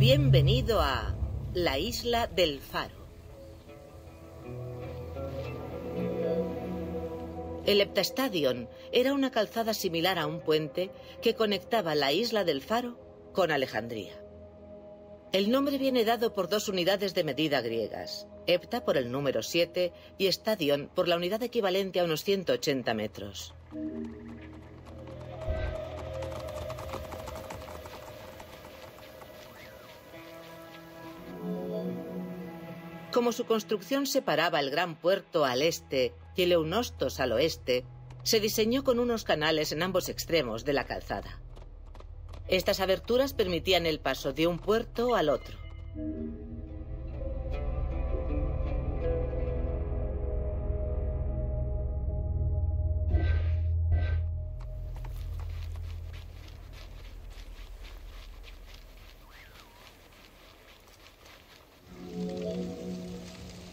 Bienvenido a la Isla del Faro. El Heptastadion era una calzada similar a un puente que conectaba la Isla del Faro con Alejandría. El nombre viene dado por dos unidades de medida griegas, hepta por el número 7 y stadion por la unidad equivalente a unos 180 metros. Como su construcción separaba el gran puerto al este y el Eunostos al oeste, se diseñó con unos canales en ambos extremos de la calzada. Estas aberturas permitían el paso de un puerto al otro.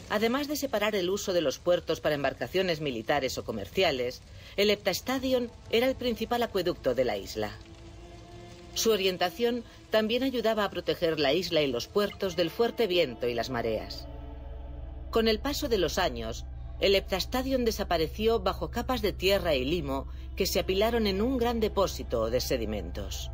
Además de separar el uso de los puertos para embarcaciones militares o comerciales, el Heptastadion era el principal acueducto de la isla. Su orientación también ayudaba a proteger la isla y los puertos del fuerte viento y las mareas. Con el paso de los años, el Heptastadion desapareció bajo capas de tierra y limo que se apilaron en un gran depósito de sedimentos.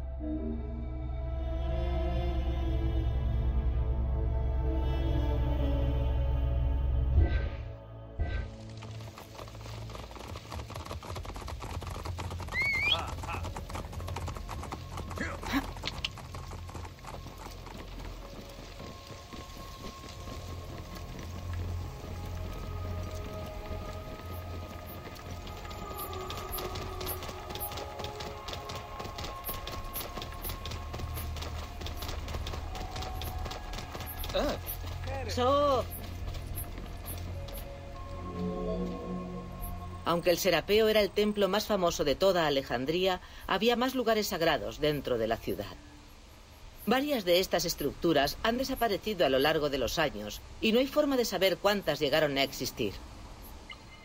Aunque el Serapeo era el templo más famoso de toda Alejandría, había más lugares sagrados dentro de la ciudad. Varias de estas estructuras han desaparecido a lo largo de los años y no hay forma de saber cuántas llegaron a existir.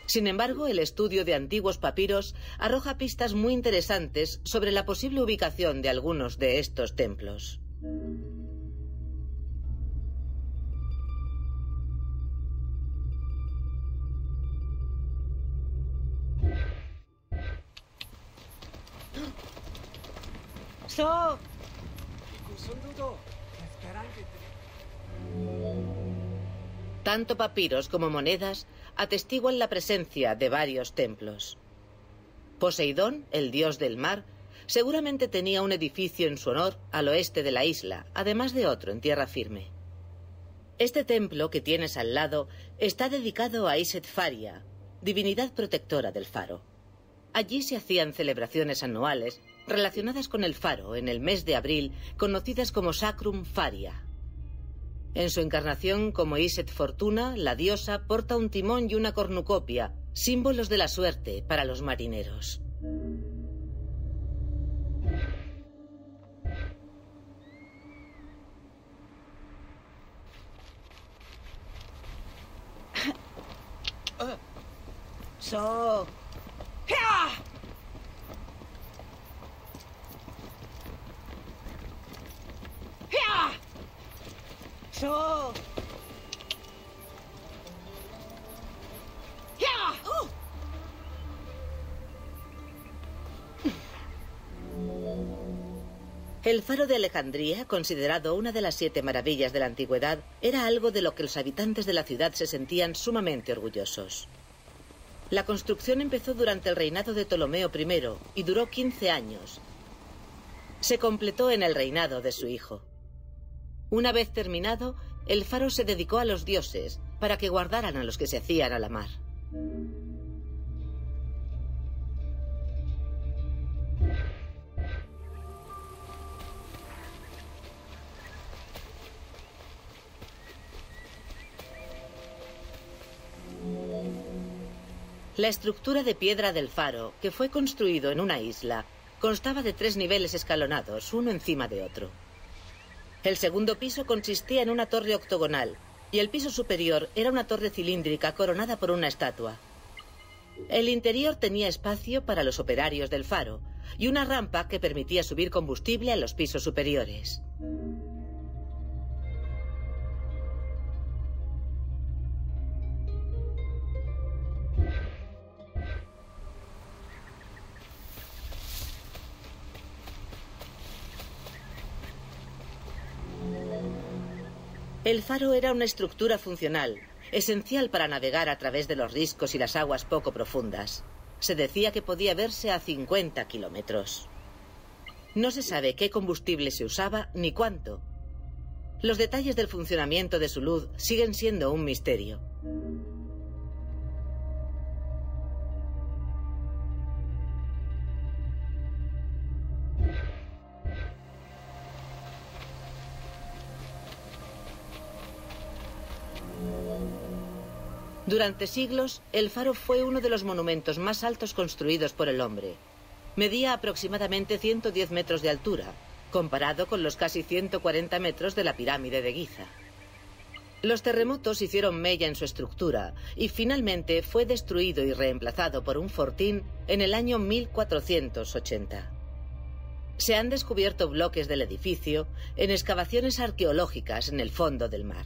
Sin embargo, el estudio de antiguos papiros arroja pistas muy interesantes sobre la posible ubicación de algunos de estos templos. Tanto papiros como monedas atestiguan la presencia de varios templos. Poseidón, el dios del mar, seguramente tenía un edificio en su honor al oeste de la isla, además de otro en tierra firme. Este templo que tienes al lado está dedicado a Iset Fortuna, divinidad protectora del faro. Allí se hacían celebraciones anuales relacionadas con el faro en el mes de abril, conocidas como Sacrum Faria. En su encarnación como Iset Fortuna, la diosa porta un timón y una cornucopia, símbolos de la suerte para los marineros. El faro de Alejandría, considerado una de las 7 maravillas de la antigüedad, era algo de lo que los habitantes de la ciudad se sentían sumamente orgullosos. La construcción empezó durante el reinado de Ptolomeo I y duró 15 años. Se completó en el reinado de su hijo. Una vez terminado, el faro se dedicó a los dioses para que guardaran a los que se hacían a la mar. La estructura de piedra del faro, que fue construido en una isla, constaba de 3 niveles escalonados, uno encima de otro. El segundo piso consistía en una torre octogonal y el piso superior era una torre cilíndrica coronada por una estatua. El interior tenía espacio para los operarios del faro y una rampa que permitía subir combustible a los pisos superiores. El faro era una estructura funcional, esencial para navegar a través de los riscos y las aguas poco profundas. Se decía que podía verse a 50 kilómetros. No se sabe qué combustible se usaba ni cuánto. Los detalles del funcionamiento de su luz siguen siendo un misterio. Durante siglos, el faro fue uno de los monumentos más altos construidos por el hombre. Medía aproximadamente 110 metros de altura, comparado con los casi 140 metros de la pirámide de Giza. Los terremotos hicieron mella en su estructura y finalmente fue destruido y reemplazado por un fortín en el año 1480. Se han descubierto bloques del edificio en excavaciones arqueológicas en el fondo del mar.